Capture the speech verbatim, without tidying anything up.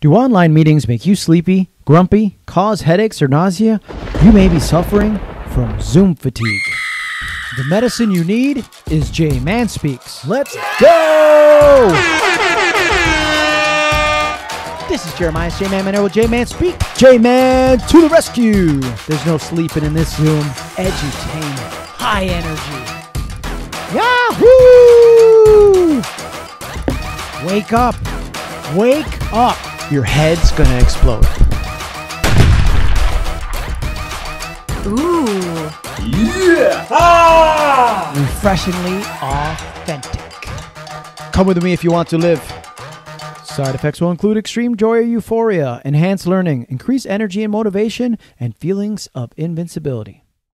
Do online meetings make you sleepy, grumpy, cause headaches or nausea? You may be suffering from Zoom fatigue. The medicine you need is J-Man Speaks. Let's go! This is Jeremias J-Man Maneiro with J-Man Speaks. J-Man to the rescue! There's no sleeping in this Zoom. Edutainment. High energy. Yahoo! Wake up. Wake up. Your head's gonna explode. Ooh. Yeah! Ah! Refreshingly authentic. Come with me if you want to live. Side effects will include extreme joy or euphoria, enhanced learning, increased energy and motivation, and feelings of invincibility.